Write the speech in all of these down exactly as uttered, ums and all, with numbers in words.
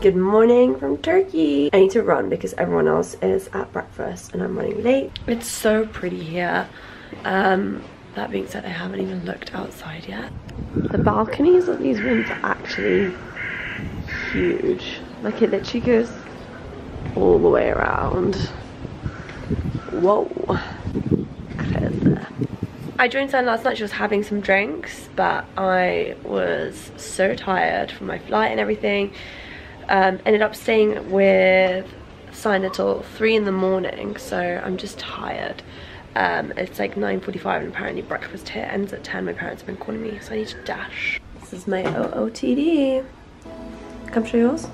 Good morning from Turkey. I need to run because everyone else is at breakfast and I'm running late. It's so pretty here. Um, that being said, I haven't even looked outside yet. The balconies of these rooms are actually huge. Like, it literally goes all the way around. Whoa. I joined Sina last night. She was having some drinks, but I was so tired from my flight and everything. Um, ended up staying with Sina till three in the morning, so I'm just tired. Um, it's like nine forty-five and apparently breakfast here ends at ten. My parents have been calling me, so I need to dash. This is my O O T D. Come show yours.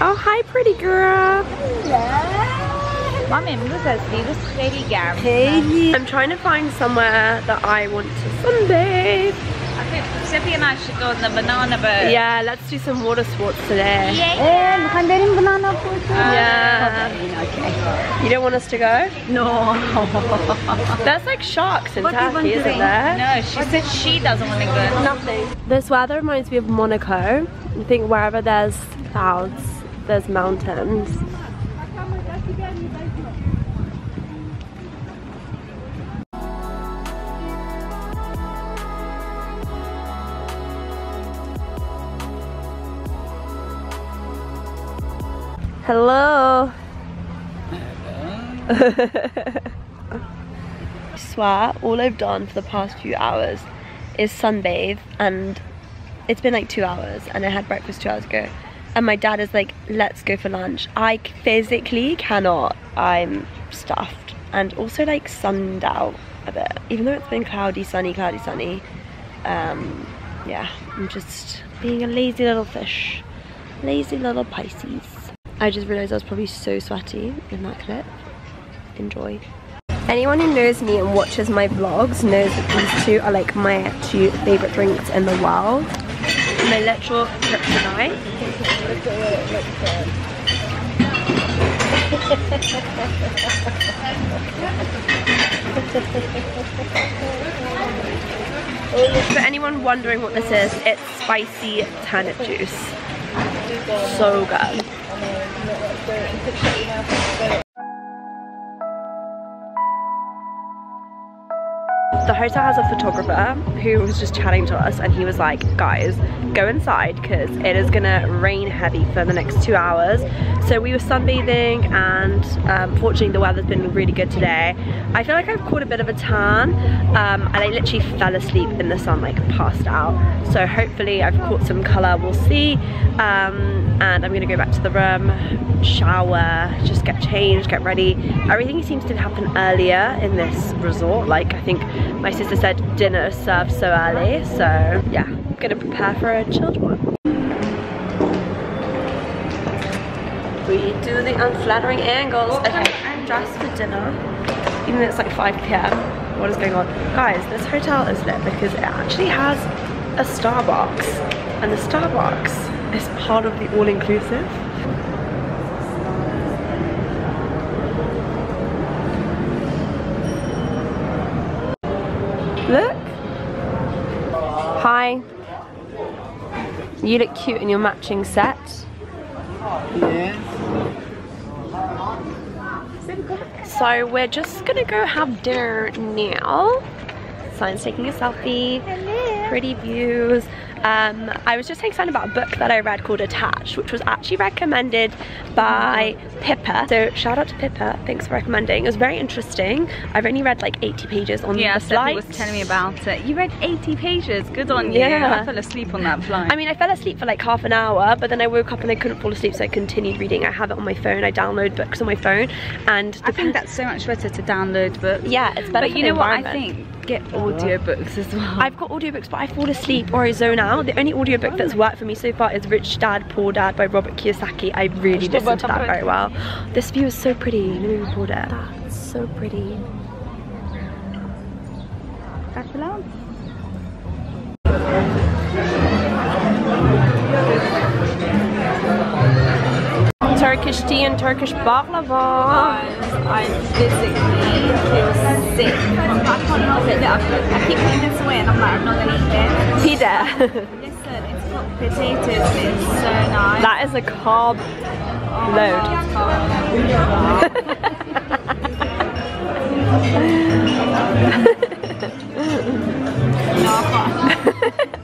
Oh, hi, pretty girl. Hello. Mommy, hey. I'm trying to find somewhere that I want to sunbathe. I think Sippy and I should go in the banana boat. Yeah, let's do some water sports today. Yeah. Uh, yeah. Okay. You don't want us to go? No. There's like sharks in Turkey, isn't there? No, she said she doesn't want to go. Nothing. This weather reminds me of Monaco. I think wherever there's clouds, there's mountains. Hello. I swear, all I've done for the past few hours is sunbathe, and it's been like two hours and I had breakfast two hours ago. And my dad is like, let's go for lunch. I physically cannot. I'm stuffed and also like sunned out a bit. Even though it's been cloudy, sunny, cloudy, sunny. Um, yeah, I'm just being a lazy little fish. Lazy little Pisces. I just realized I was probably so sweaty in that clip. Enjoy. Anyone who knows me and watches my vlogs knows that these two are like my two favorite drinks in the world. My literal kryptonite. For anyone wondering what this is, it's spicy turnip juice. So good. The hotel has a photographer who was just chatting to us and he was like, guys, go inside because it is gonna rain heavy for the next two hours. So we were sunbathing and um, fortunately the weather's been really good today. I feel like I've caught a bit of a tan um, and I literally fell asleep in the sun, like passed out. So hopefully I've caught some colour, we'll see. Um, and I'm gonna go back to the room, shower, just get changed, get ready. Everything seems to happen earlier in this resort. Like, I think my sister said dinner is served so early, so yeah, I'm gonna prepare for a chilled one. We do the unflattering angles. Okay, I'm dressed for dinner. Even though it's like five p m, what is going on? Guys, this hotel is lit because it actually has a Starbucks, and the Starbucks is part of the all-inclusive. Look. Hi. You look cute in your matching set. Yes. So we're just gonna go have dinner now. Sine's taking a selfie. Hello. Pretty views. Um, I was just saying something about a book that I read called Attached, which was actually recommended by Pippa. So shout out to Pippa, thanks for recommending. It was very interesting. I've only read like eighty pages on yeah, the flight. Yeah, Steph was telling me about it. You read eighty pages, good on you. Yeah. I fell asleep on that flight. I mean, I fell asleep for like half an hour, but then I woke up and I couldn't fall asleep, so I continued reading. I have it on my phone, I download books on my phone. And I think that's so much better to download books. Yeah, it's better. But you know what I think? get audiobooks as well. I've got audiobooks, but I fall asleep or I zone out. The only audiobook that's worked for me so far is Rich Dad Poor Dad by Robert Kiyosaki. I really listen to that very well. This view is so pretty. Let me record it. That's so pretty. That's allowed. Turkish tea and Turkish baklava. I physically feel sick. I keep putting this away and I'm like, I'm not going to eat this. Pita. Listen, it's got potatoes, it's so nice. That is a carb oh, load. Carb.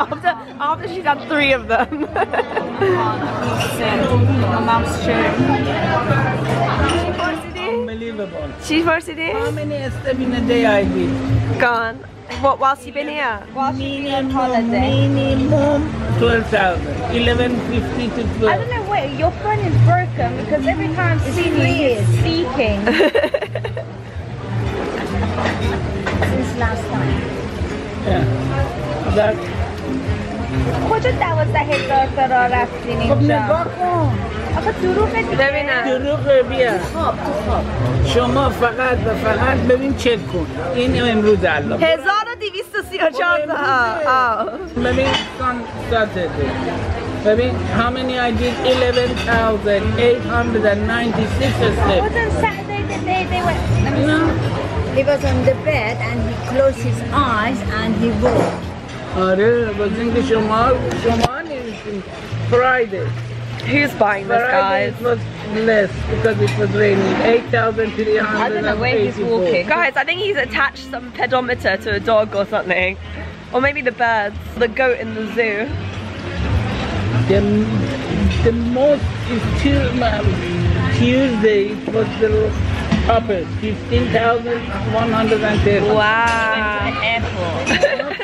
after, after she's had three of them. My mum's shirt. Unbelievable. She's varsity? How many steps in a day I did? Gone. What, whilst you've been here? Whilst you've been on holiday? Minimum twelve thousand. eleven fifty to twelve. I don't know where, your phone is broken because every time Sina is speaking. Since last time. Yeah. That. خودت دوازده هزار قرار رفتین اینجا. خب نگاه کن. آخه دروغه دیگه. ببینم. دروغه بیا. تو خواب تو خواب. شما فقط و فقط ببین چک کن. این امروز الله. هزار و دویست و سی و چهار تا. ببین سان ساترده. ببین how many I did eleven thousand eight hundred ninety-six steps. Wasn't Saturday the day they went? You know? He was on the bed and he closed his eyes and he walked. آره بازینگه شما شما نیستیم Friday. Who's buying this, guys? Friday it was less because it was raining. eight thousand three hundred eighty-four. I don't know where he's walking. Guys, I think he's attached some pedometer to a dog or something. Or maybe the birds, the goat in the zoo. The, the most is Tuesday it was the uppers, fifteen thousand one hundred thirty. Wow. He went to the airport.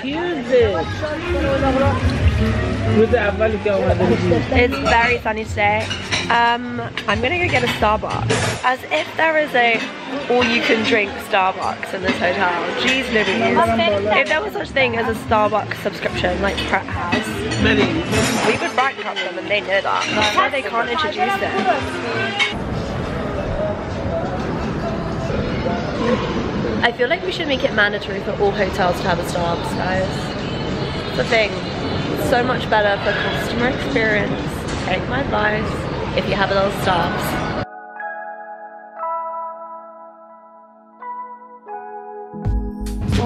It's very sunny today. Um, I'm gonna go get a Starbucks. As if there is a all-you-can-drink Starbucks in this hotel. Jeez Louise. If there was such thing as a Starbucks subscription, like Pratt House, we would bankrupt them and they know that. That's why they can't introduce it. I feel like we should make it mandatory for all hotels to have a Starbucks, guys. It's a thing. It's so much better for customer experience. Take my advice if you have a little Starbucks.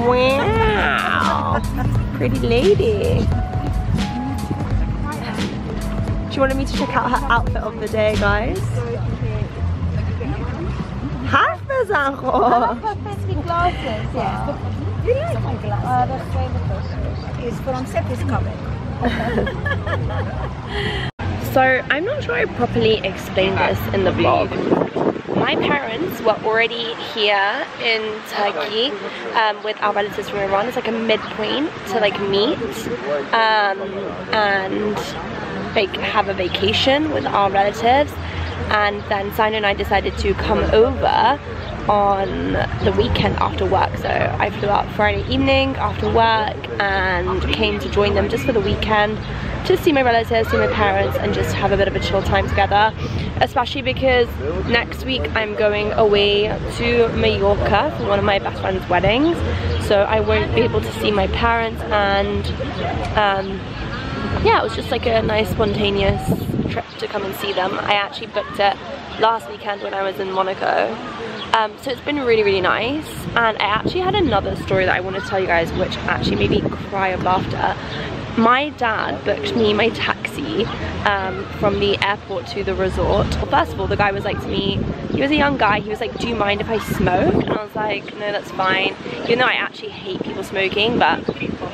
Wow! Pretty lady. She wanted me to check out her outfit of the day, guys. Half the Zango! I have with glasses, yes. But you like my glasses? Uh, that's very good. It's from Sepis coming. So, I'm not sure I properly explained this in the vlog. My parents were already here in Turkey um, with our relatives from Iran. It's like a midpoint to like meet um, and like have a vacation with our relatives. And then Sina and I decided to come over on the weekend after work, so I flew out Friday evening after work and came to join them just for the weekend, just see my relatives, see my parents, and just have a bit of a chill time together, especially because next week I'm going away to Mallorca for one of my best friend's weddings, so I won't be able to see my parents. And um, yeah, it was just like a nice spontaneous trip to come and see them. I actually booked it last weekend when I was in Monaco. Um, so it's been really, really nice. And I actually had another story that I want to tell you guys, which actually made me cry of laughter. My dad booked me my taxi um, from the airport to the resort. Well, first of all, the guy was like to me, he was a young guy, he was like, do you mind if I smoke? And I was like, no, that's fine. Even though I actually hate people smoking, but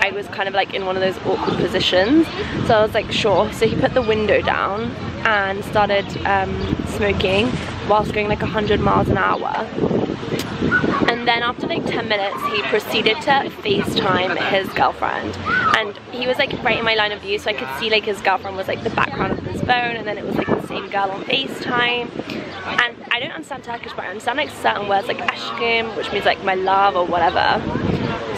I was kind of like in one of those awkward positions. So I was like, sure. So he put the window down and started um, smoking whilst going like a hundred miles an hour. And then after like ten minutes, he proceeded to FaceTime his girlfriend. And he was like right in my line of view, so I could see like his girlfriend was like the background of his phone, and then it was like the same girl on FaceTime. And I don't understand Turkish, but I understand like certain words like aşkım, which means like my love or whatever.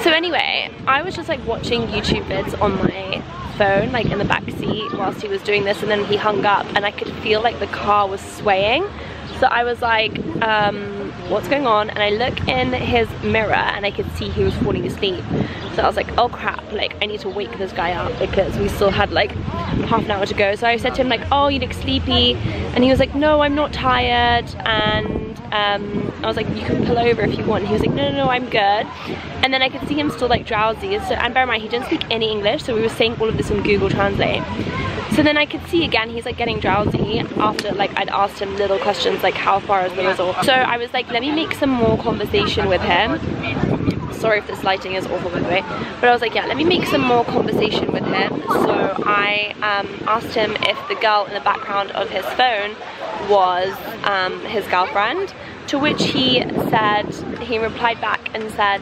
So anyway, I was just like watching YouTube vids on my phone, like in the back seat whilst he was doing this, and then he hung up and I could feel like the car was swaying. So I was like, um, what's going on? And I look in his mirror and I could see he was falling asleep. So I was like, oh crap, like I need to wake this guy up because we still had like half an hour to go. So I said to him like, oh, you look sleepy. And he was like, no, I'm not tired. And Um, I was like, you can pull over if you want. He was like, no, no, no, I'm good. And then I could see him still like drowsy. So, and bear in mind, he didn't speak any English, so we were saying all of this on Google Translate. So then I could see again, he's like getting drowsy after like I'd asked him little questions like how far is the resort. So I was like, let me make some more conversation with him. Sorry if this lighting is awful, by the way. But I was like, yeah, let me make some more conversation with him. So I um, asked him if the girl in the background of his phone was um, his girlfriend, to which he said, he replied back and said,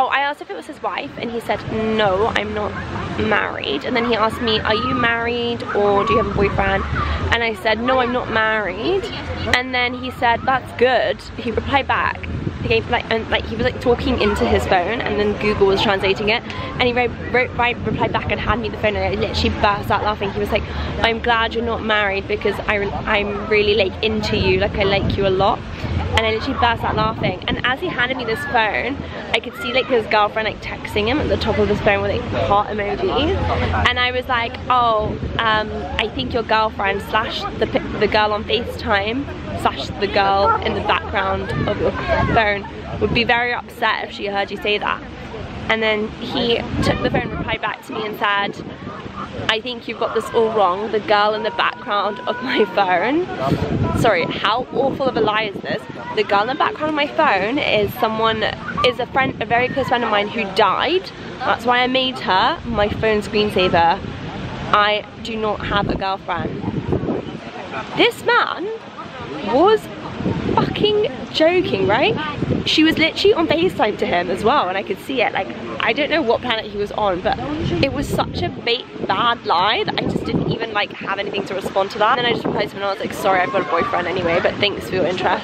oh, I asked if it was his wife, and he said, no, I'm not married. And then he asked me, are you married or do you have a boyfriend? And I said, no, I'm not married. And then he said, that's good. He replied back. He like, and like he was like talking into his phone, and then Google was translating it, and he wrote, wrote, right, replied back and handed me the phone, and I literally burst out laughing. He was like, I'm glad you're not married because I re I'm really like into you, like I like you a lot. And I literally burst out laughing. And as he handed me this phone, I could see like his girlfriend like texting him at the top of his phone with like heart emojis. And I was like, oh, um, I think your girlfriend slash the, the girl on FaceTime slash the girl in the background of your phone would be very upset if she heard you say that. And then he took the phone, replied back to me and said, I think you've got this all wrong, the girl in the background of my phone. Sorry, how awful of a lie is this? The girl in the background of my phone is someone, is a friend, a very close friend of mine who died. That's why I made her my phone screensaver. I do not have a girlfriend. This man was fucking joking, right? She was literally on FaceTime to him as well, and I could see it. Like, I don't know what planet he was on, but it was such a bait, bad lie that I just didn't even like have anything to respond to that. And then I just replied to him and I was like, sorry, I've got a boyfriend anyway, but thanks for your interest.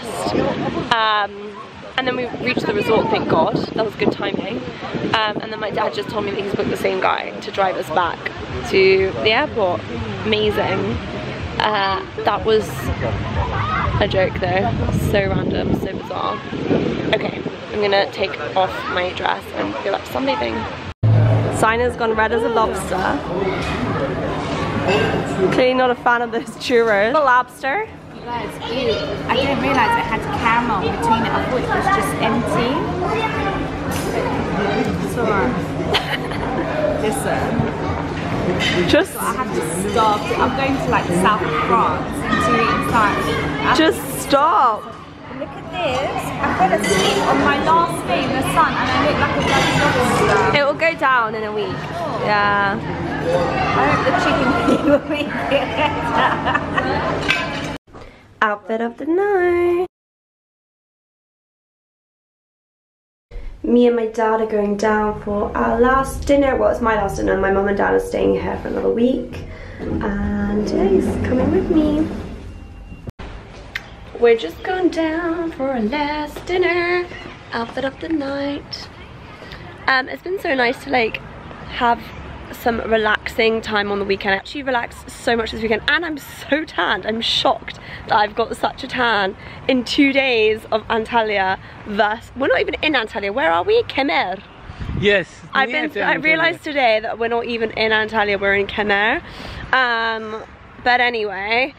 Um, and then we reached the resort, thank God. That was good timing. Um, and then my dad just told me that he's booked the same guy to drive us back to the airport. Amazing. Uh, that was a joke though, so random, so bizarre. Okay, I'm gonna take off my dress and feel up sunbathing. Sina's gone red as a lobster. Clearly not a fan of those churros. The lobster. You guys, ew. I didn't realise it had caramel between it. I thought it was just empty. It's alright. Listen. Just so I have to stop. I'm going to like South France in two weeks' time. Just stop. Look at this. I fell asleep on my last day in the sun and I look like a bloody lobster. It will go down in a week. Oh. Yeah. I hope the chicken feet will be good. Outfit of the night. Me and my dad are going down for our last dinner. Well, it's my last dinner. My mum and dad are staying here for another week. And yeah, he's coming with me. We're just going down for our last dinner. Outfit of the night. Um, it's been so nice to like have some relaxing time on the weekend. I actually relaxed so much this weekend and I'm so tanned. I'm shocked that I've got such a tan in two days of Antalya versus, we're not even in Antalya, where are we? Kemer. Yes. I've been, I realised today that we're not even in Antalya, we're in Kemer. Um, but anyway,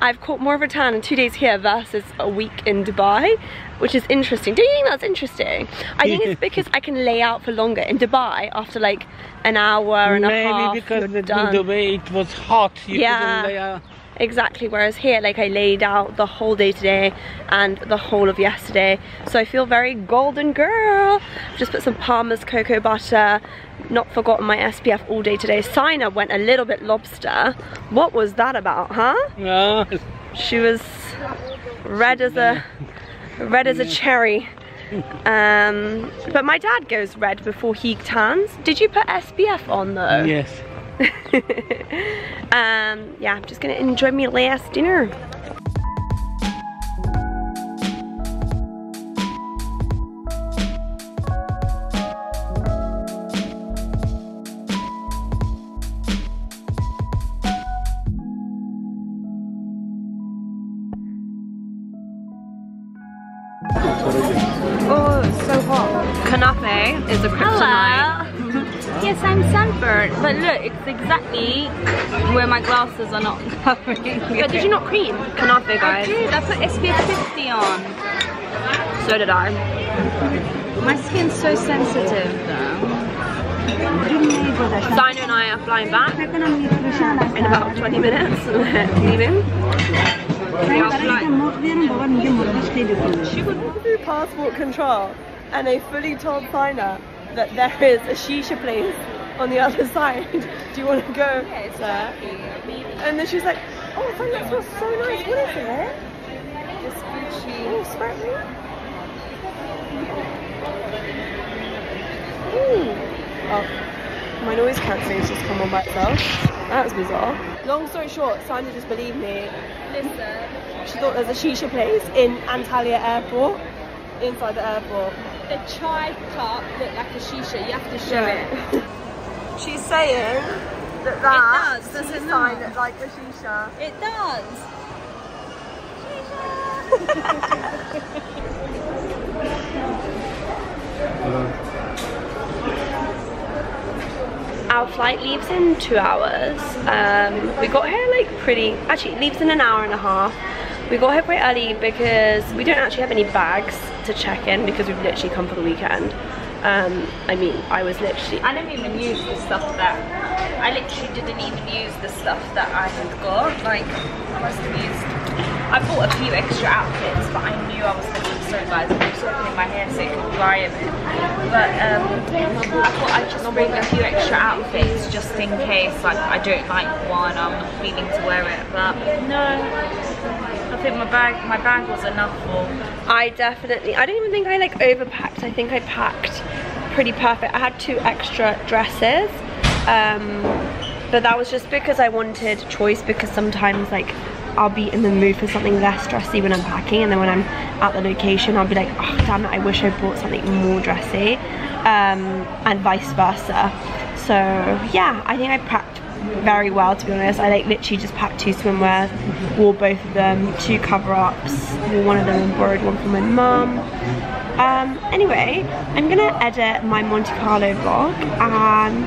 I've caught more of a tan in two days here versus a week in Dubai, which is interesting. Do you think that's interesting? I think it's because I can lay out for longer. In Dubai, after like an hour and Maybe a half, because you're done. In Dubai it was hot. You yeah, couldn't lay out. Exactly. Whereas here, like I laid out the whole day today and the whole of yesterday, so I feel very golden girl. Just put some Palmer's cocoa butter. Not forgotten my S P F all day today. Sina went a little bit lobster. What was that about, huh? No. She was red as a red as a cherry. Um, but my dad goes red before he tans. Did you put S P F on though? Yes. um, yeah, I'm just gonna enjoy my last dinner. Nafe is a kryptonite. Yes, I'm sunburned, but look, it's exactly where my glasses are not covering. But did you not cream? Kanafe, guys. I did, I put S P F fifty on. So did I. My skin's so sensitive though. Sina and I are flying back in about twenty minutes. We're leaving. She was walking through passport control and they fully told Sina that there is a shisha place on the other side. Do you want to go there? And then she's like, oh, Sina, that smells so nice. What is it? It's Gucci. Oh, spark me. Mm. Oh, my noise cancellation's just come on by itself. That was bizarre. Long story short, Sina just believed me. She thought there's a shisha place in Antalya airport, inside the airport. The chai cup looked like a shisha, you have to show yeah. it. She's saying that that it does, does it not? Look like a shisha. It does. Shisha. Our flight leaves in two hours. Um, we got here like pretty, actually it leaves in an hour and a half. We got here quite early because we don't actually have any bags to check in because we've literally come for the weekend. Um, I mean, I was literally... I don't even use the stuff that... I literally didn't even use the stuff that I had got. Like, I must have used... I bought a few extra outfits, but I knew I was going to be so bad. I was talking in my hair so it could dry a bit. But um, I thought I'd just bring a few extra outfits just in case. Like, I don't like one, I'm not feeling to wear it, but no. I think my bag, my bag was enough for. I definitely, I don't even think I like overpacked. I think I packed pretty perfect. I had two extra dresses, um, but that was just because I wanted choice because sometimes like I'll be in the mood for something less dressy when I'm packing, and then when I'm at the location I'll be like, oh damn it, I wish I bought something more dressy, um, and vice versa. So yeah, I think I packed very well, to be honest. I like literally just packed two swimwears, wore both of them, two cover-ups, wore one of them and borrowed one from my mum. Um, anyway, I'm gonna edit my Monte Carlo vlog, and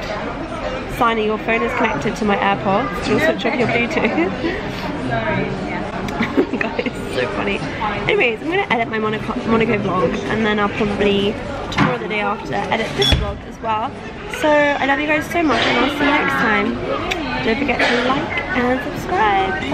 Sina, your phone is connected to my AirPods. You'll switch off your Bluetooth. Guys, so funny. Anyways, I'm gonna edit my Monaco, Monaco vlog, and then I'll probably tomorrow, the day after, edit this vlog as well. So I love you guys so much, and I'll see you next time. Don't forget to like and subscribe. Bye.